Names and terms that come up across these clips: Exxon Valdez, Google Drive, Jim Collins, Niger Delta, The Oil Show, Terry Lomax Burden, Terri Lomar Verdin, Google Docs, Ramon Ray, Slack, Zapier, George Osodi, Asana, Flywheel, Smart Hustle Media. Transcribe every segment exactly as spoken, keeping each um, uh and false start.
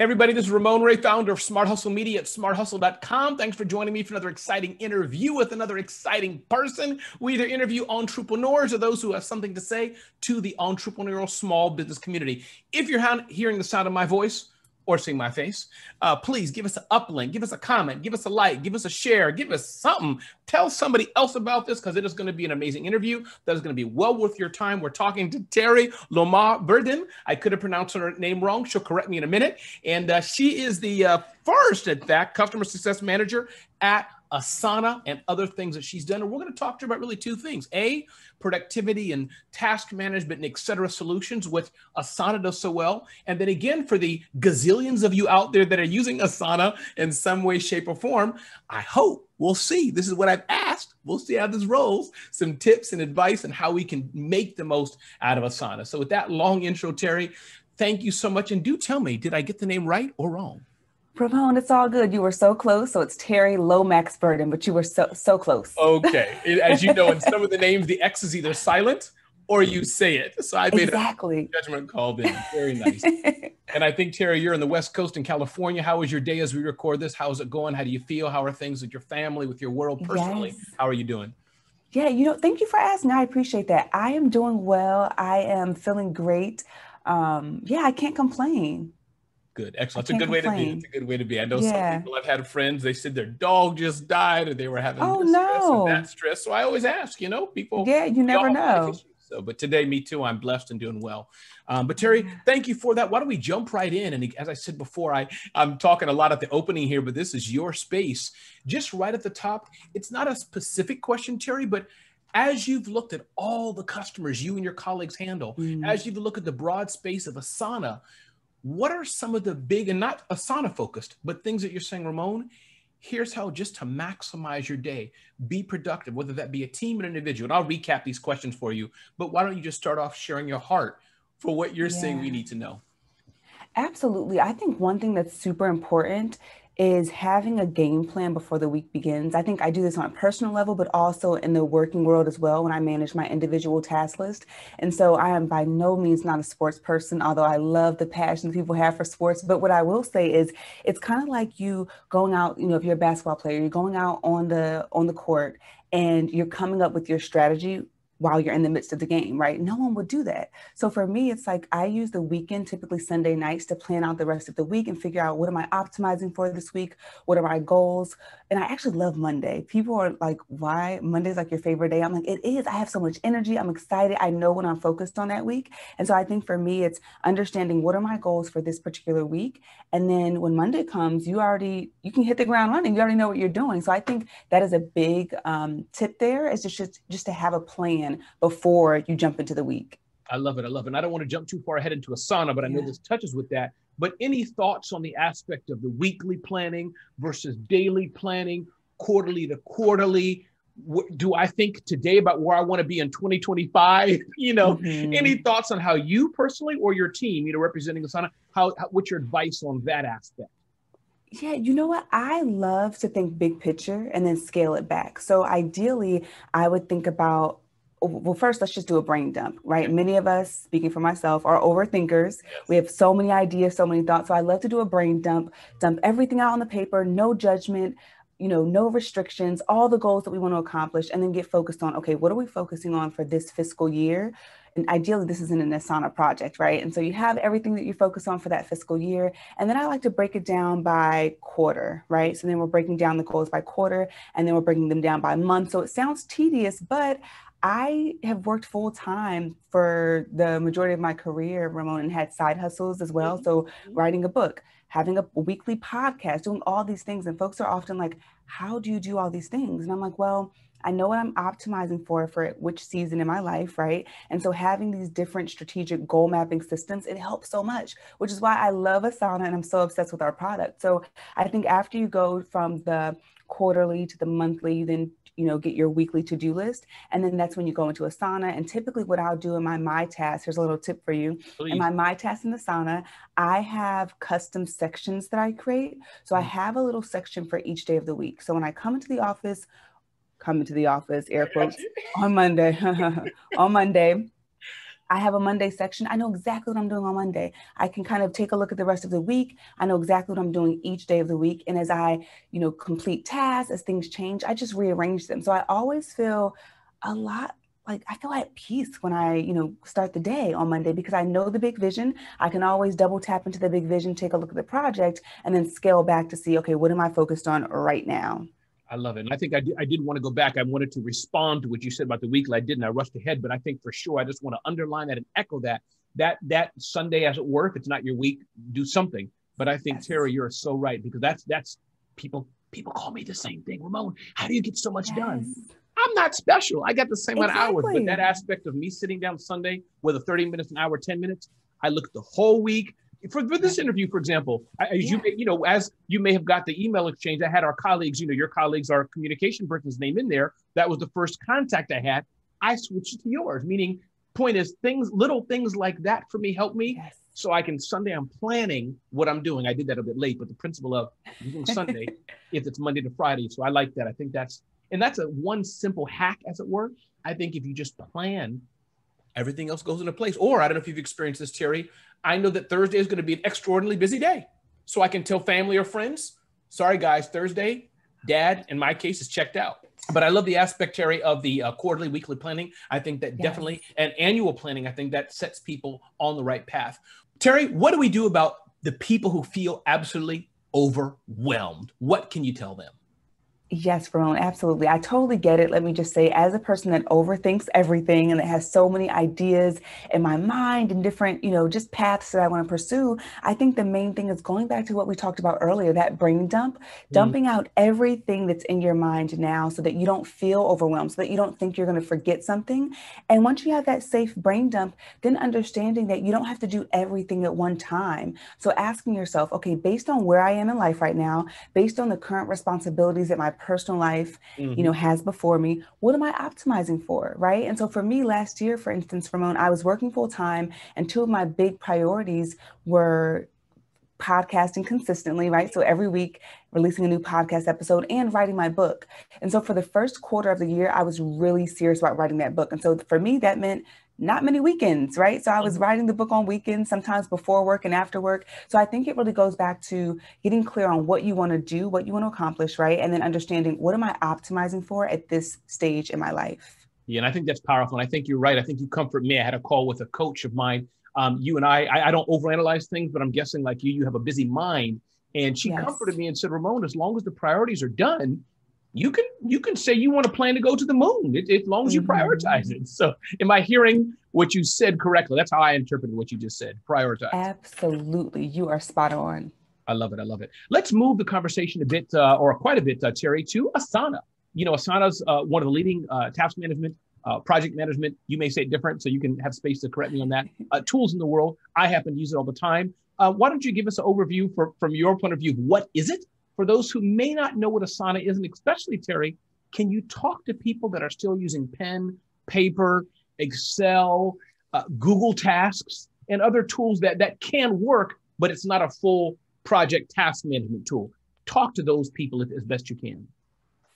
Hey everybody, this is Ramon Ray, founder of Smart Hustle Media at smart hustle dot com. Thanks for joining me for another exciting interview with another exciting person. We either interview entrepreneurs or those who have something to say to the entrepreneurial small business community. If you're hearing the sound of my voice or seeing my face, uh, please give us an uplink, give us a comment, give us a like, give us a share, give us something. Tell somebody else about this because it is going to be an amazing interview that is going to be well worth your time. We're talking to Terri Lomar Verdin. I could have pronounced her name wrong. She'll correct me in a minute. And uh, she is the uh, first, in fact, customer success manager at Asana and other things that she's done. And we're going to talk to her about really two things. A, productivity and task management and et cetera solutions, which Asana does so well. And then again, for the gazillions of you out there that are using Asana in some way, shape, or form, I hope we'll see. This is what I've asked. We'll see how this rolls. Some tips and advice on how we can make the most out of Asana. So with that long intro, Terry, thank you so much. And do tell me, did I get the name right or wrong? Ramon, it's all good. You were so close. So it's Terry Lomax Burden, but you were so, so close. Okay. As you know, in some of the names, the X is either silent or you say it. So I made exactly. a judgment call then. Very nice. And I think, Terry, you're in the West Coast in California. How is your day as we record this? How's it going? How do you feel? How are things with your family, with your world personally? Yes. How are you doing? Yeah, you know, thank you for asking. I appreciate that. I am doing well. I am feeling great. Um, yeah, I can't complain. Good. Excellent. It's a good way to be. It's a good way to be. I know yeah. some people I've had friends, they said their dog just died or they were having oh, this no. stress and that stress. So I always ask, you know, people. Yeah, you never know. So, but today, me too, I'm blessed and doing well. Um, but Terry, thank you for that. Why don't we jump right in? And as I said before, I, I'm talking a lot at the opening here, but this is your space. Just right at the top, it's not a specific question, Terry, but as you've looked at all the customers you and your colleagues handle, mm. as you've looked at the broad space of Asana, what are some of the big, and not Asana focused, but things that you're saying, Ramon, here's how just to maximize your day, be productive, whether that be a team or an individual. And I'll recap these questions for you, but why don't you just start off sharing your heart for what you're yeah. saying we need to know? Absolutely. I think one thing that's super important is having a game plan before the week begins. I think I do this on a personal level, but also in the working world as well when I manage my individual task list. And so I am by no means not a sports person, although I love the passion people have for sports. But what I will say is it's kind of like you going out, you know, if you're a basketball player, you're going out on the on the court and you're coming up with your strategy while you're in the midst of the game, right? No one would do that. So for me, it's like I use the weekend, typically Sunday nights, to plan out the rest of the week and figure out what am I optimizing for this week? What are my goals? And I actually love Monday. People are like, why? Monday's like your favorite day. I'm like, it is. I have so much energy. I'm excited. I know when I'm focused on that week. And so I think for me, it's understanding what are my goals for this particular week. And then when Monday comes, you already, you can hit the ground running. You already know what you're doing. So I think that is a big um, tip there is just, just to have a plan before you jump into the week. I love it. I love it. And I don't want to jump too far ahead into Asana, but I know yeah. this touches with that. But any thoughts on the aspect of the weekly planning versus daily planning, quarterly to quarterly? Do I think today about where I want to be in twenty twenty-five? You know, mm-hmm. any thoughts on how you personally or your team, you know, representing Asana, how, how what's your advice on that aspect? Yeah, you know what? I love to think big picture and then scale it back. So ideally, I would think about well, first, let's just do a brain dump, right? Many of us, speaking for myself, are overthinkers. We have so many ideas, so many thoughts. So I love to do a brain dump, dump everything out on the paper, no judgment, you know, no restrictions, all the goals that we want to accomplish, and then get focused on, okay, what are we focusing on for this fiscal year? And ideally, this isn't an Asana project, right? And so you have everything that you focus on for that fiscal year. And then I like to break it down by quarter, right? So then we're breaking down the goals by quarter, and then we're breaking them down by month. So it sounds tedious, but I have worked full time for the majority of my career, Ramon, and had side hustles as well. So writing a book, having a weekly podcast, doing all these things. And folks are often like, how do you do all these things? And I'm like, well, I know what I'm optimizing for, for which season in my life, right? And so having these different strategic goal mapping systems, it helps so much, which is why I love Asana and I'm so obsessed with our product. So I think after you go from the quarterly to the monthly, you then you know, get your weekly to-do list. And then that's when you go into Asana. And typically what I'll do in my My Task, here's a little tip for you. Please. In my My Task in Asana, I have custom sections that I create. So I have a little section for each day of the week. So when I come into the office, come into the office, air quotes, on Monday, on Monday, I have a Monday section. I know exactly what I'm doing on Monday. I can kind of take a look at the rest of the week. I know exactly what I'm doing each day of the week. And as I, you know, complete tasks, as things change, I just rearrange them. So I always feel a lot like I feel at peace when I, you know, start the day on Monday, because I know the big vision. I can always double tap into the big vision, take a look at the project, and then scale back to see, okay, what am I focused on right now? I love it. And I think I, did, I didn't want to go back. I wanted to respond to what you said about the weekly. I didn't. I rushed ahead, but I think for sure, I just want to underline that and echo that. That that Sunday as it were, if it's not your week, do something. But I think, yes. Terry, you're so right, because that's that's people people call me the same thing. Ramon, how do you get so much yes. done? I'm not special. I got the same exactly. amount of hours, but that aspect of me sitting down Sunday, whether thirty minutes, an hour, ten minutes, I look at the whole week. For, for this interview, for example, as yeah. you may, you know, as you may have got the email exchange, I had our colleagues, you know, your colleagues, our communication person's name in there. That was the first contact I had. I switched to yours, meaning point is things, little things like that for me, help me. Yes. So I can Sunday, I'm planning what I'm doing. I did that a bit late, but the principle of Sunday, if it's Monday to Friday. So I like that. I think that's, and that's a one simple hack as it were. I think if you just plan, everything else goes into place. Or I don't know if you've experienced this, Terry. I know that Thursday is going to be an extraordinarily busy day. So I can tell family or friends, sorry guys, Thursday, dad, in my case, is checked out. But I love the aspect, Terry, of the uh, quarterly, weekly planning. I think that yes. definitely, and annual planning, I think that sets people on the right path. Terry, what do we do about the people who feel absolutely overwhelmed? What can you tell them? Yes, Ramon, absolutely. I totally get it. Let me just say, as a person that overthinks everything and that has so many ideas in my mind and different, you know, just paths that I want to pursue, I think the main thing is going back to what we talked about earlier, that brain dump, mm-hmm. dumping out everything that's in your mind now so that you don't feel overwhelmed, so that you don't think you're going to forget something. And once you have that safe brain dump, then understanding that you don't have to do everything at one time. So asking yourself, okay, based on where I am in life right now, based on the current responsibilities that my personal life, mm-hmm. you know, has before me, what am I optimizing for, right? And so for me last year, for instance, Ramon, I was working full time and two of my big priorities were podcasting consistently, right? So every week, releasing a new podcast episode and writing my book. And so for the first quarter of the year, I was really serious about writing that book. And so for me, that meant not many weekends, right? So I was writing the book on weekends, sometimes before work and after work. So I think it really goes back to getting clear on what you want to do, what you want to accomplish, right? And then understanding what am I optimizing for at this stage in my life? Yeah, and I think that's powerful. And I think you're right. I think you comfort me. I had a call with a coach of mine. Um, you and I, I, I don't overanalyze things, but I'm guessing like you, you have a busy mind. And she yes. comforted me and said, Ramon, as long as the priorities are done, you can you can say you want to plan to go to the moon, it, it, as long as you mm-hmm. prioritize it. So am I hearing what you said correctly? That's how I interpreted what you just said, prioritize. Absolutely. You are spot on. I love it. I love it. Let's move the conversation a bit uh, or quite a bit, uh, Terry, to Asana. You know, Asana's uh, one of the leading uh, task management, uh, project management. You may say it different, so you can have space to correct me on that. Uh, tools in the world. I happen to use it all the time. Uh, why don't you give us an overview for, from your point of view? What is it? For those who may not know what Asana is, and especially Terry, can you talk to people that are still using pen, paper, Excel, uh, Google Tasks, and other tools that, that can work, but it's not a full project task management tool? Talk to those people if, as best you can.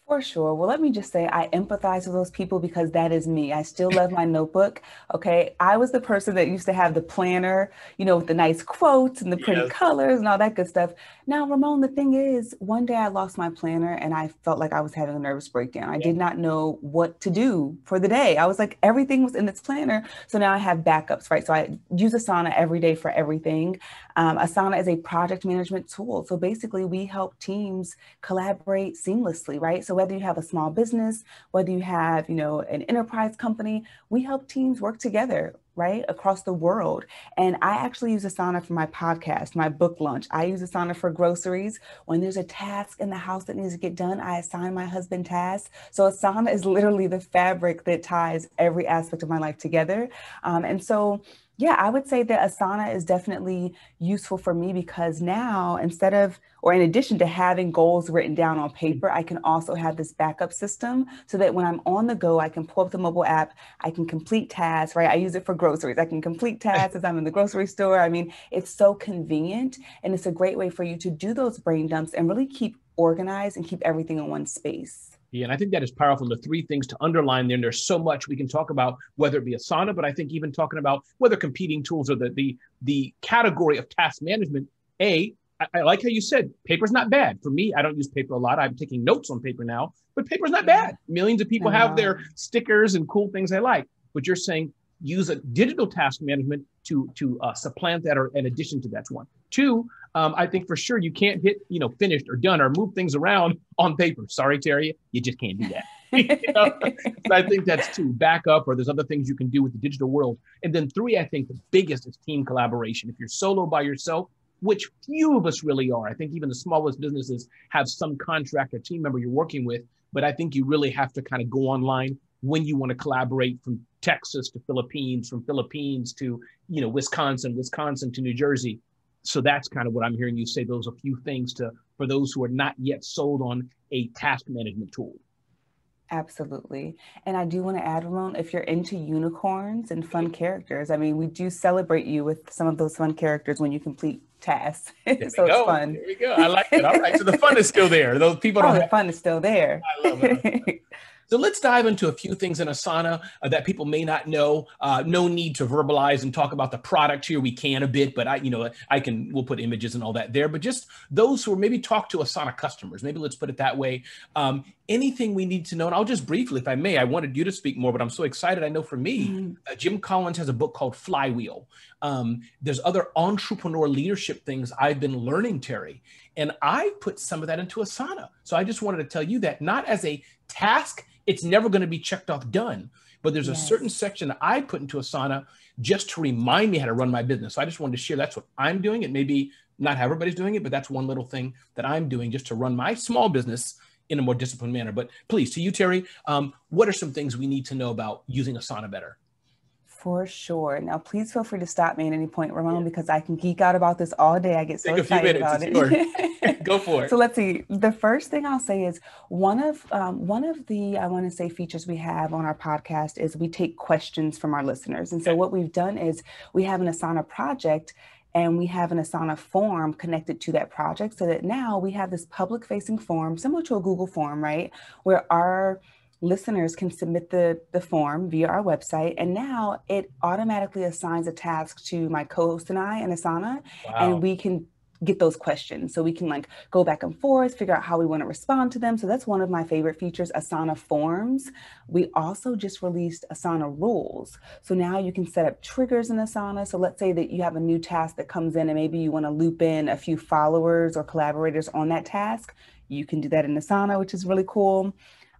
For sure. Well, let me just say I empathize with those people because that is me. I still love my notebook. Okay. I was the person that used to have the planner, you know, with the nice quotes and the pretty yes. colors and all that good stuff. Now, Ramon, the thing is, one day I lost my planner and I felt like I was having a nervous breakdown. I yeah. did not know what to do for the day. I was like, everything was in this planner. So now I have backups, right? So I use Asana every day for everything. Um, Asana is a project management tool. So basically we help teams collaborate seamlessly, right? So whether you have a small business, whether you have, you know, an enterprise company, we help teams work together, right, across the world. And I actually use Asana for my podcast, my book launch. I use Asana for groceries. When there's a task in the house that needs to get done, I assign my husband tasks. So Asana is literally the fabric that ties every aspect of my life together. Um, and so, yeah, I would say that Asana is definitely useful for me because now instead of, or in addition to having goals written down on paper, I can also have this backup system so that when I'm on the go, I can pull up the mobile app, I can complete tasks, right? I use it for groceries. I can complete tasks as I'm in the grocery store. I mean, it's so convenient and it's a great way for you to do those brain dumps and really keep organized and keep everything in one space. And I think that is powerful, the three things to underline there. And there's so much we can talk about, whether it be Asana, but I think even talking about whether competing tools or the the, the category of task management. A, I, I like how you said paper's not bad. For me, I don't use paper a lot. I'm taking notes on paper now, but paper's not bad. Millions of people have their stickers and cool things they like. But you're saying use a digital task management to to uh, supplant that or in addition to that's one. Two, um, I think for sure you can't hit, you know, finished or done or move things around on paper. Sorry, Terry, you just can't do that. You know? So I think that's two, back up, or there's other things you can do with the digital world. And then three, I think the biggest is team collaboration. If you're solo by yourself, which few of us really are, I think even the smallest businesses have some contract or team member you're working with, but I think you really have to kind of go online when you want to collaborate from Texas to Philippines, from Philippines to, you know, Wisconsin, Wisconsin to New Jersey. So that's kind of what I'm hearing you say. Those are a few things to, for those who are not yet sold on a task management tool. Absolutely. And I do want to add, Ramon, if you're into unicorns and fun characters, I mean, we do celebrate you with some of those fun characters when you complete tasks. So it's fun. There we go. I like it. All right. So the fun is still there. Those people don't. Oh, the fun is still there. I love it. So let's dive into a few things in Asana uh, that people may not know. Uh, no need to verbalize and talk about the product here. We can a bit, but I, you know, I can, we'll put images and all that there, but just those who are maybe talk to Asana customers, maybe let's put it that way. Um, anything we need to know, and I'll just briefly, if I may, I wanted you to speak more, but I'm so excited. I know for me, mm-hmm. uh, Jim Collins has a book called Flywheel. Um, there's other entrepreneur leadership things I've been learning, Terry, and I put some of that into Asana. So I just wanted to tell you that not as a task, it's never going to be checked off done, but there's yes. a certain section that I put into Asana just to remind me how to run my business. So I just wanted to share that's what I'm doing. It may be not how everybody's doing it, but that's one little thing that I'm doing just to run my small business in a more disciplined manner. But please, to you, Terry, um, what are some things we need to know about using Asana better? For sure. Now, please feel free to stop me at any point, Ramon, yeah. because I can geek out about this all day. I get so Take excited about it. Sure. Go for it. So let's see. The first thing I'll say is one of um, one of the, I want to say, features we have on our podcast is we take questions from our listeners. And so okay. what we've done is we have an Asana project and we have an Asana form connected to that project so that now we have this public facing form similar to a Google form, right, where our listeners can submit the, the form via our website. And now it automatically assigns a task to my co-host and I in Asana. Wow. And we can get those questions. So we can like go back and forth, figure out how we want to respond to them. So that's one of my favorite features, Asana Forms. We also just released Asana Rules. So now you can set up triggers in Asana. So let's say that you have a new task that comes in and maybe you want to loop in a few followers or collaborators on that task. You can do that in Asana, which is really cool.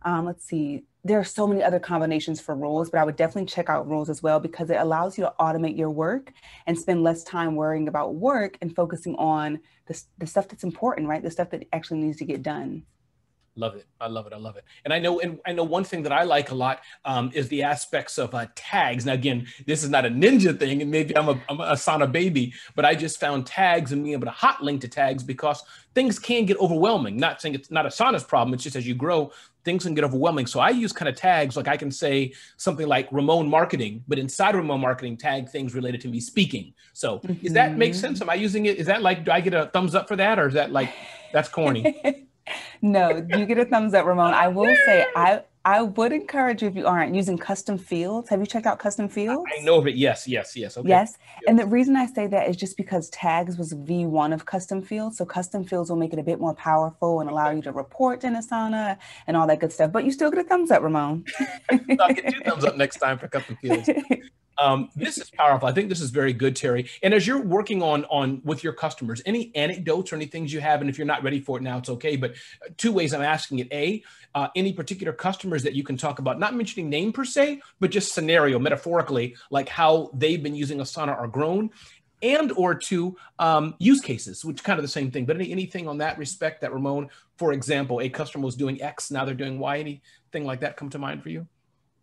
Um, let's see, there are so many other combinations for rules, but I would definitely check out rules as well because it allows you to automate your work and spend less time worrying about work and focusing on the, the stuff that's important, right? The stuff that actually needs to get done. Love it. I love it. I love it. And I know, and I know one thing that I like a lot um, is the aspects of uh, tags. Now, again, this is not a ninja thing, and maybe I'm a, I'm a Asana baby, but I just found tags and being able to hot link to tags because things can get overwhelming. Not saying it's not Asana's problem. It's just as you grow, things can get overwhelming. So I use kind of tags, like I can say something like Ramon Marketing, but inside Ramon Marketing, tag things related to me speaking. So mm-hmm. does that make sense? Am I using it? Is that like, do I get a thumbs up for that? Or is that like, that's corny? No, you get a thumbs up, Ramon. I will say, I, I would encourage you if you aren't using custom fields. Have you checked out custom fields? I know of it. Yes, yes, yes. Okay. Yes. And the reason I say that is just because tags was V one of custom fields. So custom fields will make it a bit more powerful and allow you to report in Asana and all that good stuff. But you still get a thumbs up, Ramon. I'll get two thumbs up next time for custom fields. Um, this is powerful. I think this is very good, Terry. And as you're working on on with your customers, any anecdotes or any things you have, and if you're not ready for it now, it's okay. But two ways I'm asking it. A, uh, any particular customers that you can talk about, not mentioning name per se, but just scenario, metaphorically, like how they've been using Asana or grown, and or two, um, use cases, which is kind of the same thing. But any, anything on that respect that, Ramon, for example, a customer was doing X, now they're doing Y, anything like that come to mind for you?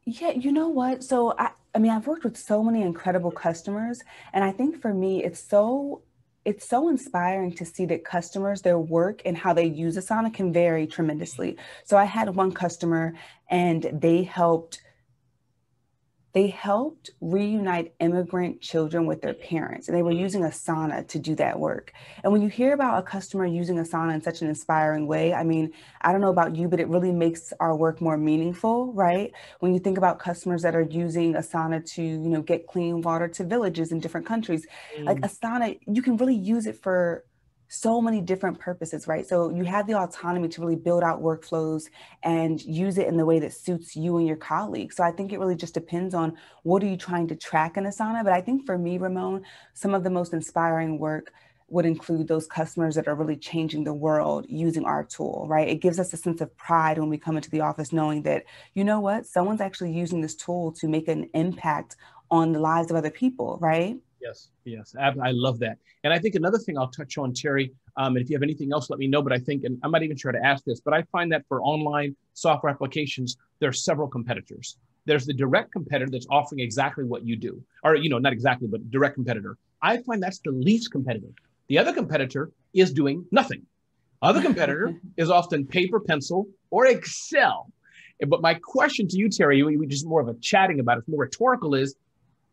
Yeah, you know what? So I, I mean, I've worked with so many incredible customers, and I think for me, it's so it's so inspiring to see that customers, their work and how they use Asana can vary tremendously. So I had one customer, and they helped They helped reunite immigrant children with their parents, and they were using Asana to do that work. And when you hear about a customer using Asana in such an inspiring way, I mean, I don't know about you, but it really makes our work more meaningful, right? When you think about customers that are using Asana to, you know, get clean water to villages in different countries, mm. like Asana, you can really use it for so many different purposes, right? So you have the autonomy to really build out workflows and use it in the way that suits you and your colleagues. So I think it really just depends on what are you trying to track in Asana. But I think for me, Ramon, some of the most inspiring work would include those customers that are really changing the world using our tool, right? It gives us a sense of pride when we come into the office knowing that, you know what, someone's actually using this tool to make an impact on the lives of other people, right? Yes, yes, I love that. And I think another thing I'll touch on, Terry, um, and if you have anything else, let me know, but I think, and I'm not even sure how to ask this, but I find that for online software applications, there are several competitors. There's the direct competitor that's offering exactly what you do, or, you know, not exactly, but direct competitor. I find that's the least competitive. The other competitor is doing nothing. Other competitor is often paper, pencil, or Excel. But my question to you, Terry, we just more of a chatting about it, more rhetorical is,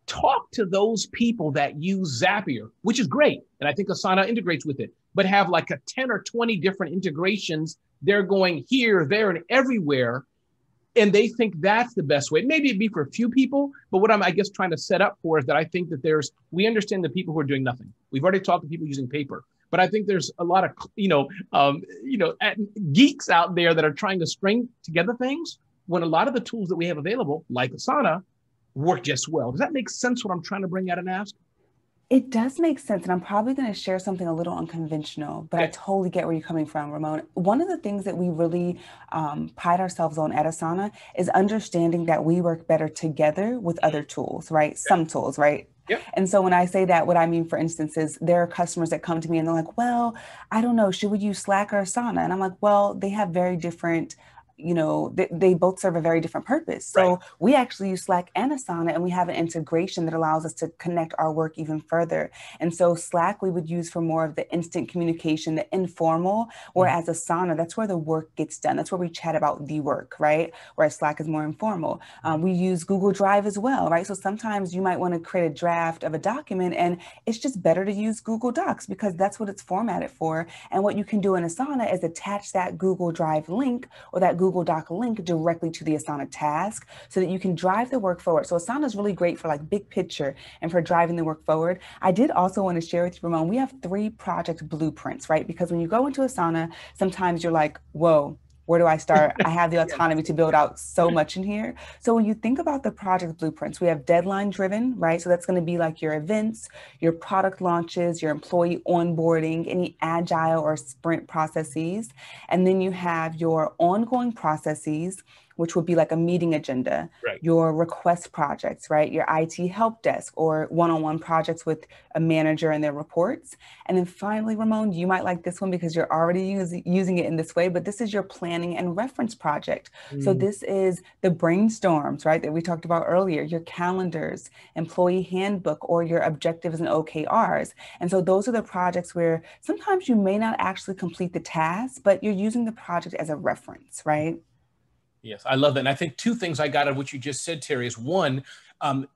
talk to those people that use Zapier, which is great. And I think Asana integrates with it, but have like a ten or twenty different integrations. They're going here, there, and everywhere. And they think that's the best way. Maybe it'd be for a few people, but what I'm, I guess, trying to set up for is that I think that there's, we understand the people who are doing nothing. We've already talked to people using paper, but I think there's a lot of, you know, um, you know, geeks out there that are trying to string together things when a lot of the tools that we have available, like Asana, work just well. Does that make sense what I'm trying to bring out and ask? It does make sense. And I'm probably going to share something a little unconventional, but okay. I totally get where you're coming from, Ramon. One of the things that we really um, pride ourselves on at Asana is understanding that we work better together with other tools, right? Okay. Some tools, right? Yep. And so when I say that, what I mean, for instance, is there are customers that come to me and they're like, well, I don't know, should we use Slack or Asana? And I'm like, well, they have very different you know, they, they both serve a very different purpose. So right. we actually use Slack and Asana, and we have an integration that allows us to connect our work even further. And so Slack, we would use for more of the instant communication, the informal, whereas mm-hmm. Asana, that's where the work gets done. That's where we chat about the work, right? Whereas Slack is more informal. Um, we use Google Drive as well, right? So sometimes you might want to create a draft of a document, and it's just better to use Google Docs because that's what it's formatted for. And what you can do in Asana is attach that Google Drive link or that Google Google Doc link directly to the Asana task so that you can drive the work forward. So Asana is really great for like big picture and for driving the work forward. I did also want to share with you, Ramon, we have three project blueprints, right? Because when you go into Asana, sometimes you're like, whoa, where do I start? I have the autonomy to build out so much in here. So when you think about the project blueprints, we have deadline driven, right? So that's going to be like your events, your product launches, your employee onboarding, any agile or sprint processes. And then you have your ongoing processes, which would be like a meeting agenda, right. your request projects, right? Your I T help desk or one-on-one projects with a manager and their reports. And then finally, Ramon, you might like this one because you're already use, using it in this way, but this is your planning and reference project. Mm. So this is the brainstorms, right? That we talked about earlier, your calendars, employee handbook, or your objectives and O K Rs. And so those are the projects where sometimes you may not actually complete the task, but you're using the project as a reference, right? Yes, I love that. And I think two things I got out of what you just said, Terry, is one, um,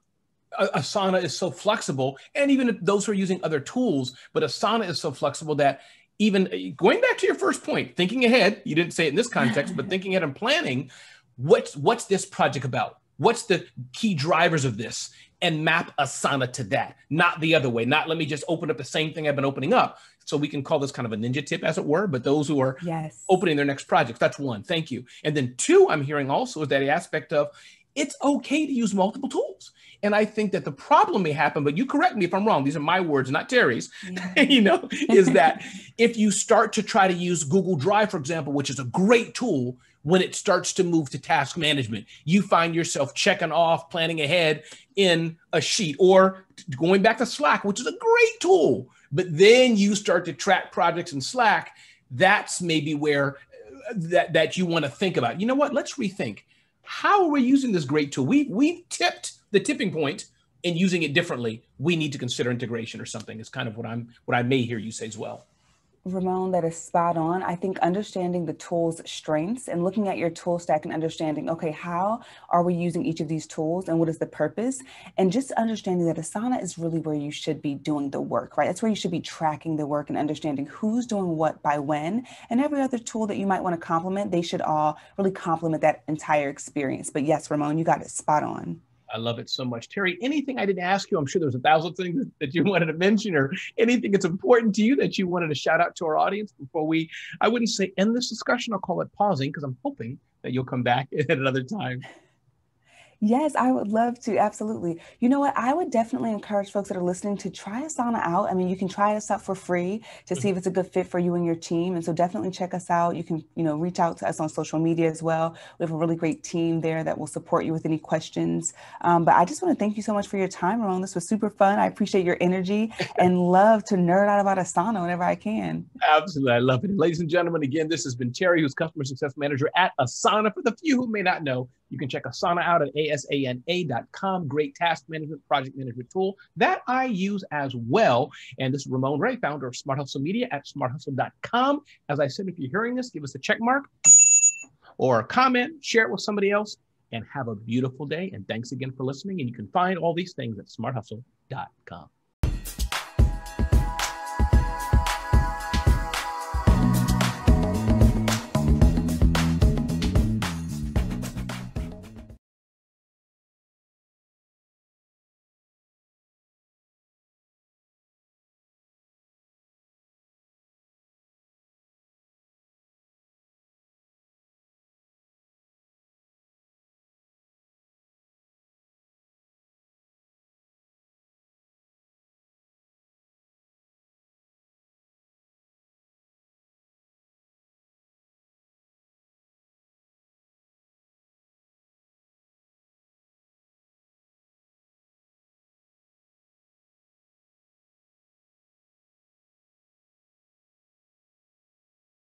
Asana is so flexible, and even those who are using other tools, but Asana is so flexible that even going back to your first point, thinking ahead, you didn't say it in this context, but thinking ahead and planning, what's, what's this project about? What's the key drivers of this? And map Asana to that, not the other way, not let me just open up the same thing I've been opening up. So we can call this kind of a ninja tip, as it were, but those who are yes. opening their next project, that's one, thank you. And then two, I'm hearing also is that aspect of, it's okay to use multiple tools. And I think that the problem may happen, but you correct me if I'm wrong, these are my words, not Terry's, yeah. you know, is that if you start to try to use Google Drive, for example, which is a great tool, when it starts to move to task management, you find yourself checking off, planning ahead in a sheet, or going back to Slack, which is a great tool. But then you start to track projects in Slack. That's maybe where that, that you want to think about. You know what? Let's rethink. How are we using this great tool? We, we've tipped the tipping point and using it differently. We need to consider integration or something is kind of what I'm, what I may hear you say as well. Ramon, that is spot on. I think understanding the tool's strengths and looking at your tool stack and understanding, okay, how are we using each of these tools and what is the purpose? And just understanding that Asana is really where you should be doing the work, right? That's where you should be tracking the work and understanding who's doing what by when. And every other tool that you might want to complement, they should all really complement that entire experience. But yes, Ramon, you got it spot on. I love it so much. Terry, anything I didn't ask you, I'm sure there's a thousand things that you wanted to mention or anything that's important to you that you wanted to shout out to our audience before we, I wouldn't say end this discussion, I'll call it pausing, because I'm hoping that you'll come back at another time. Yes, I would love to. Absolutely. You know what? I would definitely encourage folks that are listening to try Asana out. I mean, you can try us out for free to see if it's a good fit for you and your team. And so definitely check us out. You can, you know, reach out to us on social media as well. We have a really great team there that will support you with any questions. Um, but I just want to thank you so much for your time, Ramon. This was super fun. I appreciate your energy and love to nerd out about Asana whenever I can. Absolutely. I love it. And ladies and gentlemen, again, this has been Terry, who's Customer Success Manager at Asana. For the few who may not know, you can check Asana out at asana dot com. Great task management, project management tool that I use as well. And this is Ramon Ray, founder of Smart Hustle Media at smart hustle dot com. As I said, if you're hearing this, give us a check mark or a comment, share it with somebody else, and have a beautiful day. And thanks again for listening. And you can find all these things at smart hustle dot com.